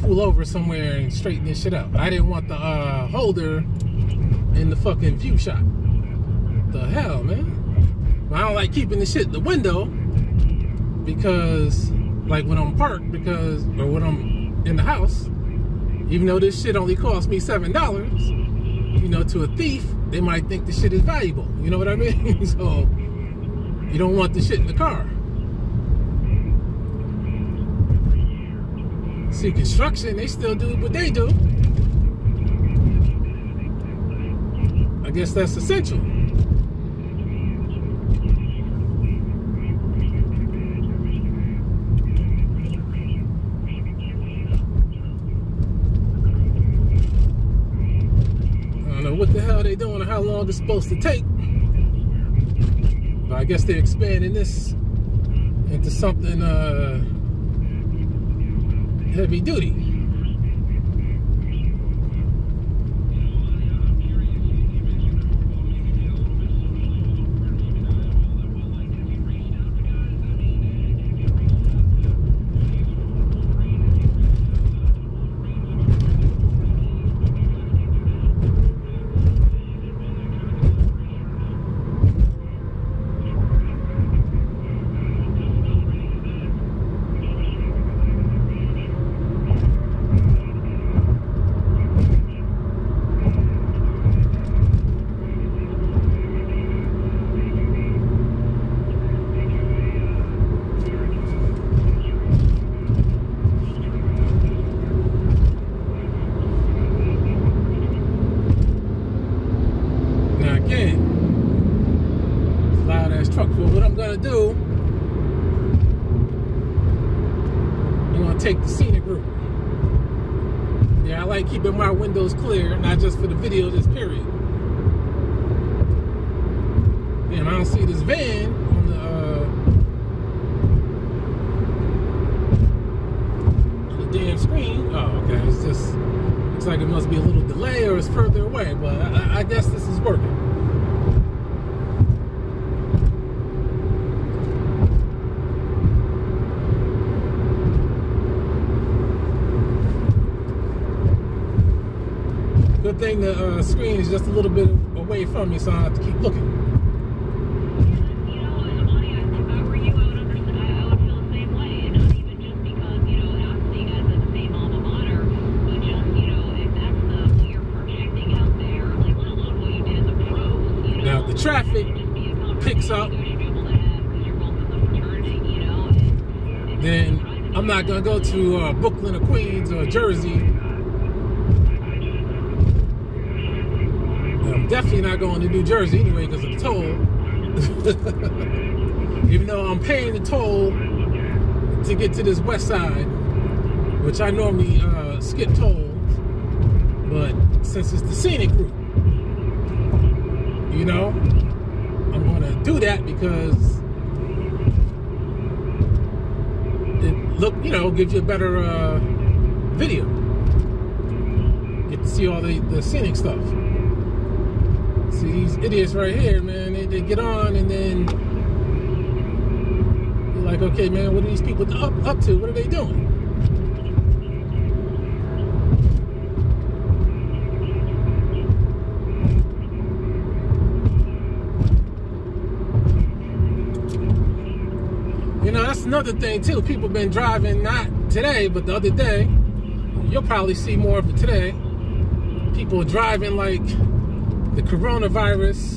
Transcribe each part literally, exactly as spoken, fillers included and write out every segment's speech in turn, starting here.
pull over somewhere and straighten this shit out. I didn't want the uh, holder in the fucking view shot. The hell, man? I don't like keeping the shit in the window because, like, when I'm parked, because, or when I'm in the house, even though this shit only cost me seven dollars, you know, to a thief, they might think the shit is valuable. You know what I mean? So, you don't want the shit in the car. See, construction, they still do what they do. I guess that's essential. What the hell are they doing and how long it's supposed to take. But I guess they're expanding this into something uh, heavy duty. Keeping my windows clear, not just for the video, this period. And I don't see this van on the, uh, on the damn screen. Oh, okay. It's just, looks like it must be a little delay or it's further away, but I, I guess this is working. Good thing the uh, screen is just a little bit away from me, so I have to keep looking. Now, if the traffic picks up, then I'm not going to go to uh, Brooklyn or Queens or Jersey. Definitely not going to New Jersey anyway because of the toll. Even though I'm paying the toll to get to this west side, which I normally uh, skip tolls, but since it's the scenic route, you know, I'm going to do that because it look, you know, gives you a better uh, video. Get to see all the, the scenic stuff. See, these idiots right here, man, they, they get on and then you're like, okay, man, what are these people up, up to? What are they doing? You know, that's another thing, too. People been driving, not today, but the other day. You'll probably see more of it today. People driving like the coronavirus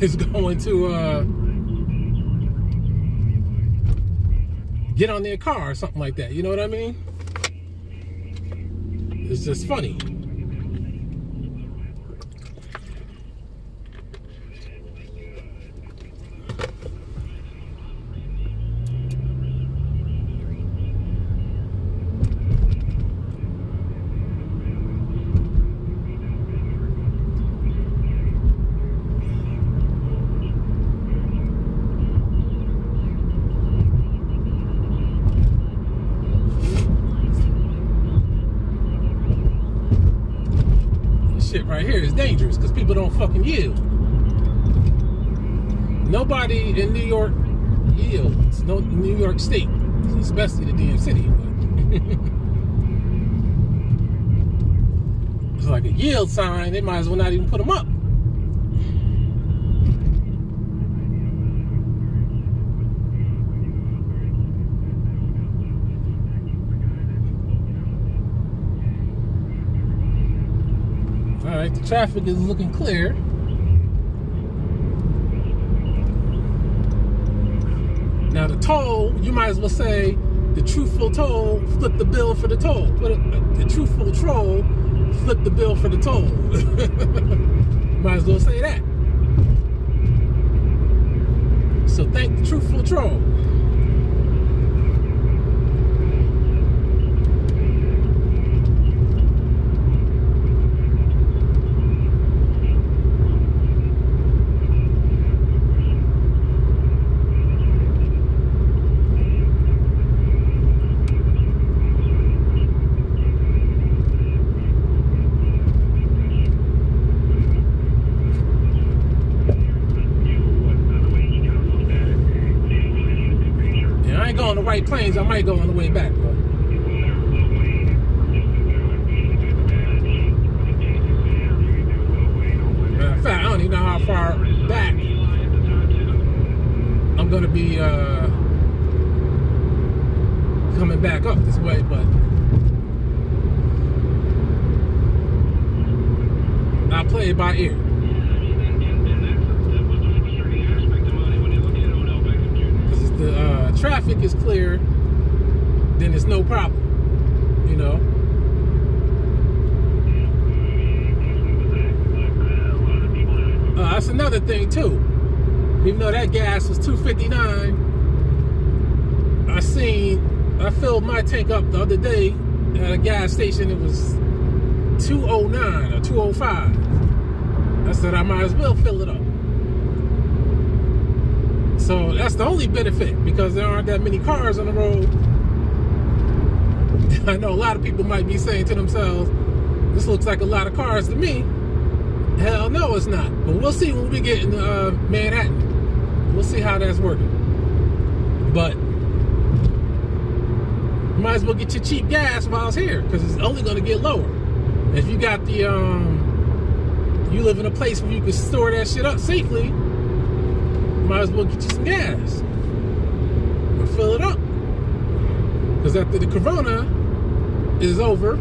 is going to uh, get on their car or something like that. You know what I mean? It's just funny. Right here is dangerous because people don't fucking yield. Nobody in New York yields. No, New York State, especially the damn city. It's like a yield sign. They might as well not even put them up. Alright, the traffic is looking clear. Now the toll, you might as well say the truthful toll, flip the bill for the toll. The truthful troll, flip the bill for the toll. Might as well say that. So thank the truthful troll. On the White Plains, I might go on the way back, but in fact, I don't even know how far back I'm gonna be uh, coming back up this way, but I play it by ear. The uh, traffic is clear, then it's no problem, you know. Uh, that's another thing too. Even though that gas was two fifty-nine, I seen I filled my tank up the other day at a gas station. It was two oh nine or two oh five. I said I might as well fill it up. So that's the only benefit, because there aren't that many cars on the road. I know a lot of people might be saying to themselves, this looks like a lot of cars to me. Hell no, it's not. But we'll see when we get in uh, Manhattan. We'll see how that's working. But you might as well get your cheap gas while it's here, because it's only going to get lower. If you got the, um, you live in a place where you can store that shit up safely, might as well get you some gas and fill it up, because after the corona is over,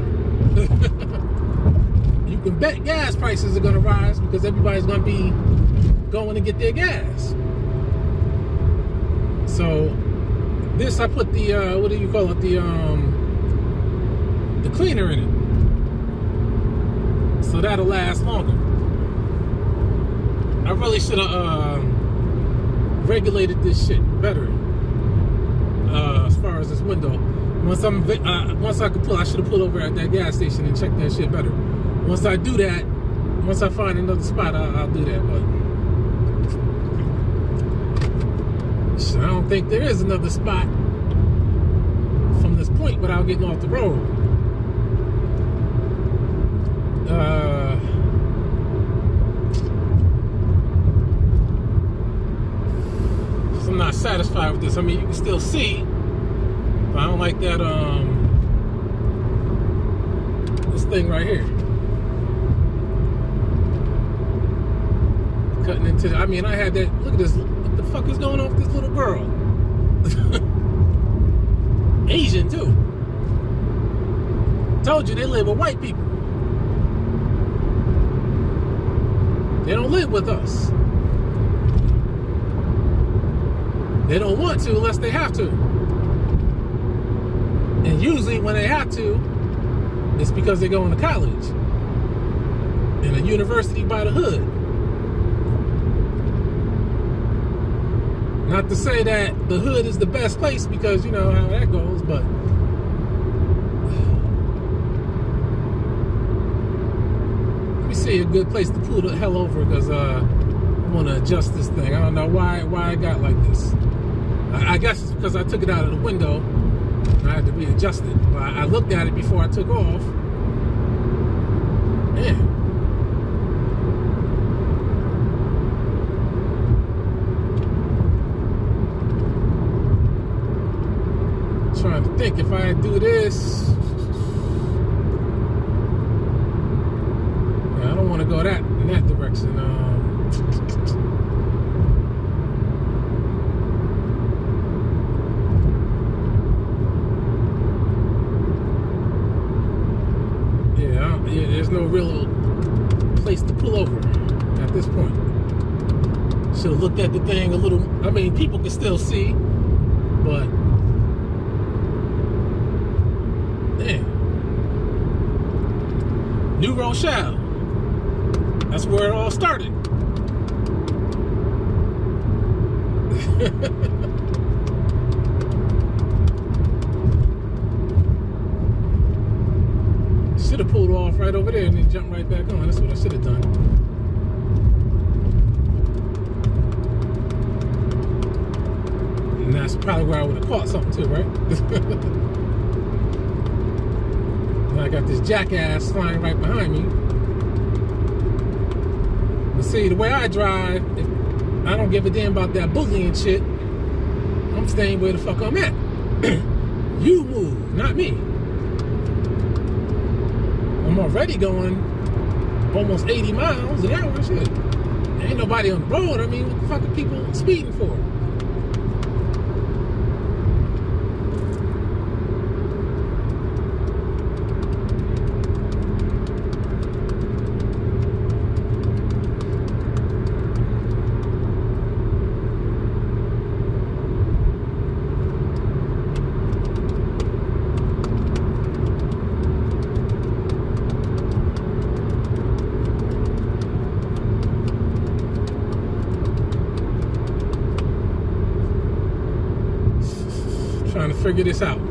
you can bet gas prices are going to rise, because everybody's going to be going to get their gas. So this, I put the uh, what do you call it, the um, the cleaner in it, so that'll last longer. I really should have uh, regulated this shit better uh, as far as this window. Once I'm uh, once I could pull, I should have pulled over at that gas station and checked that shit better. Once I do that, once I find another spot, I, I'll do that. But shit, I don't think there is another spot from this point without getting off the road. Uh. I'm not satisfied with this. I mean, you can still see, but I don't like that, um, this thing right here. Cutting into the, I mean, I had that, look at this, what the fuck is going on with this little girl? Asian, too. Told you, they live with white people. They don't live with us. They don't want to unless they have to. And usually when they have to, it's because they're going to college and a university by the hood. Not to say that the hood is the best place, because you know how that goes, but let me see a good place to pull the hell over, because uh, I want to adjust this thing. I don't know why, why I got like this. I guess it's because I took it out of the window and I had to readjust it. But I looked at it before I took off. Man. I'm trying to think. think if I do this, yeah, I don't want to go that in that direction. Um, yeah, I, yeah, there's no real place to pull over at this point. Should have looked at the thing a little. I mean, people can still see, but. New Rochelle. That's where it all started. Should have pulled off right over there and then jumped right back on. That's what I should have done. And that's probably where I would have caught something too, right? I got this jackass flying right behind me. But see, the way I drive, if I don't give a damn about that boogie and shit. I'm staying where the fuck I'm at. You move, not me. I'm already going almost eighty miles an hour and shit. There ain't nobody on the road. I mean, what the fuck are people speeding for? Trying to figure this out.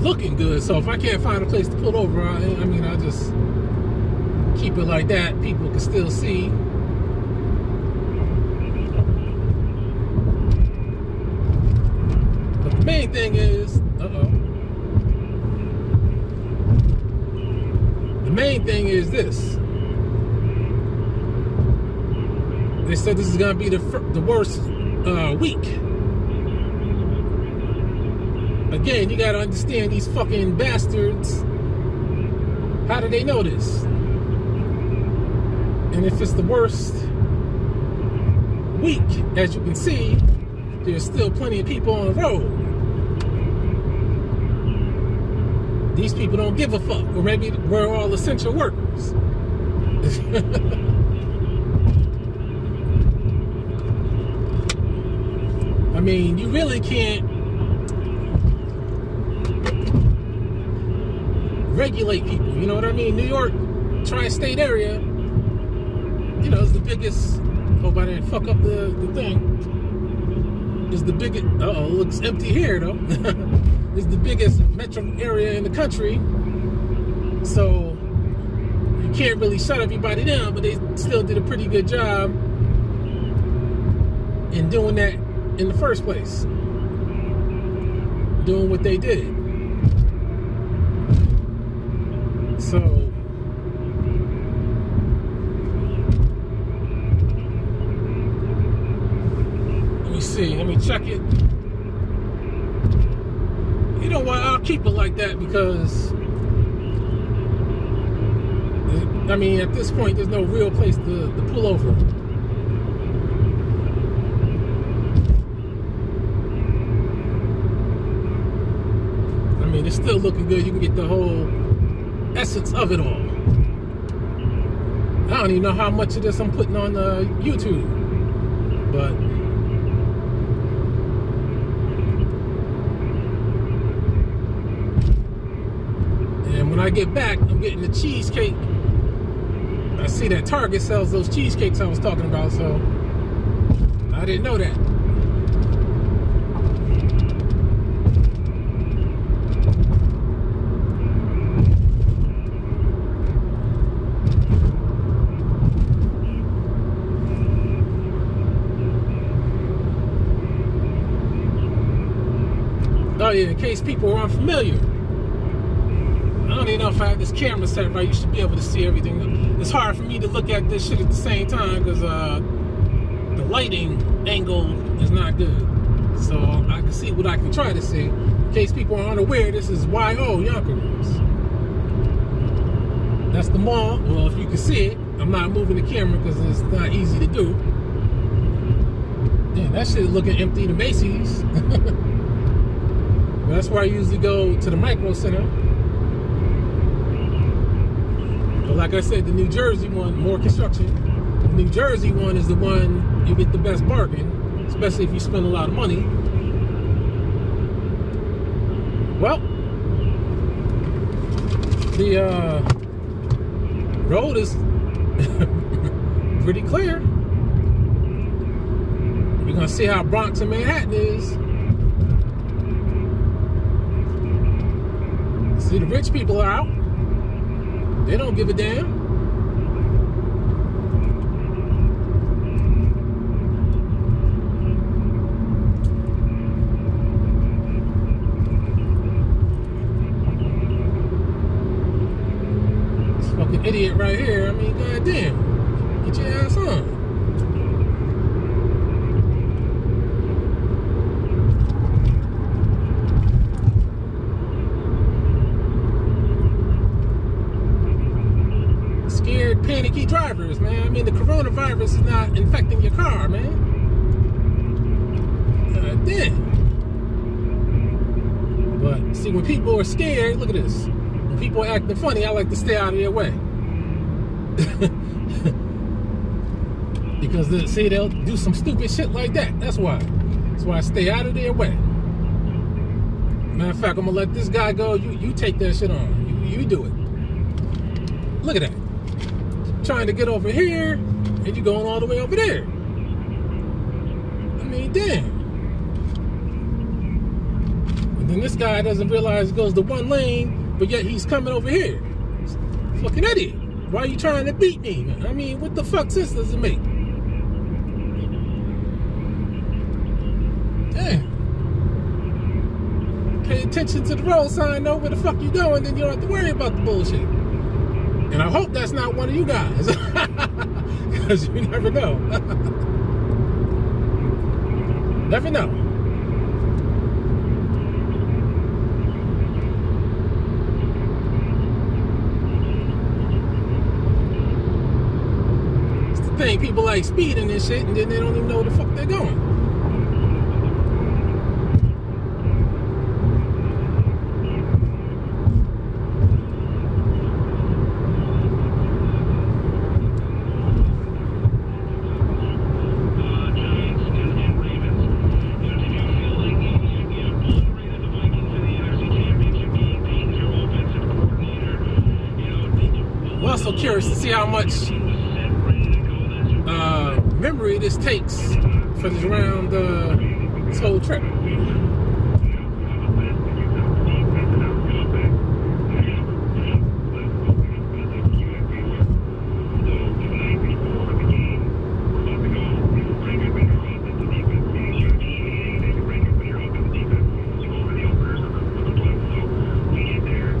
Looking good, so if I can't find a place to pull over, I, I mean, I'll just keep it like that. People can still see. But the main thing is, uh-oh. The main thing is this. They said this is gonna be the the worst uh, week. Again, you gotta understand these fucking bastards. How do they know this? And if it's the worst week, as you can see, there's still plenty of people on the road. These people don't give a fuck. Or maybe we're all essential workers. I mean, you really can't regulate people, you know what I mean? New York, tri-state area, you know, is the biggest. Hope I didn't fuck up the, the thing. It's the biggest. Uh oh, looks empty here though. It's the biggest metro area in the country, so you can't really shut everybody down. But they still did a pretty good job in doing that in the first place, doing what they did. So, let me see, let me check it. You know what, I'll keep it like that because, I mean, at this point, there's no real place to, to pull over. I mean, it's still looking good. You can get the whole essence of it all. I don't even know how much of this I'm putting on uh, YouTube, but and when I get back, I'm getting the cheesecake. I see that Target sells those cheesecakes I was talking about, so I didn't know that. Oh yeah, in case people are unfamiliar, I don't even know if I have this camera set up right. You should be able to see everything. It's hard for me to look at this shit at the same time because uh, the lighting angle is not good. So I can see what I can try to see. In case people are unaware, this is Y O Yonkers. That's the mall. Well, if you can see it, I'm not moving the camera because it's not easy to do. Damn, that shit is looking empty to Macy's. That's where I usually go to the Micro Center. But like I said, the New Jersey one, more construction. The New Jersey one is the one you get the best bargain, especially if you spend a lot of money. Well, the uh, road is pretty clear. We're gonna see how Bronx and Manhattan is. See, the rich people are out. They don't give a damn. This fucking idiot right here. I mean, goddamn. Get your ass on. Panicky drivers, man. I mean, the coronavirus is not infecting your car, man. God damn. But see, when people are scared, look at this. When people are acting funny, I like to stay out of their way. Because, they, see, they'll do some stupid shit like that. That's why. That's why I stay out of their way. Matter of fact, I'm going to let this guy go. You, you take that shit on. You, you do it. Look at that. Trying to get over here and you're going all the way over there. I mean, damn. And then this guy doesn't realize it goes to one lane, but yet he's coming over here. Fucking idiot. Why are you trying to beat me, man? I mean, what the fuck sense does it make? Damn. Pay attention to the road sign, know where the fuck you going, then you don't have to worry about the bullshit. And I hope that's not one of you guys. Because you never know. Never know. It's the thing, people like speeding and shit, and then they don't even know where the fuck they're going. I'm also curious to see how much uh, memory this takes for this round, uh, this whole trip.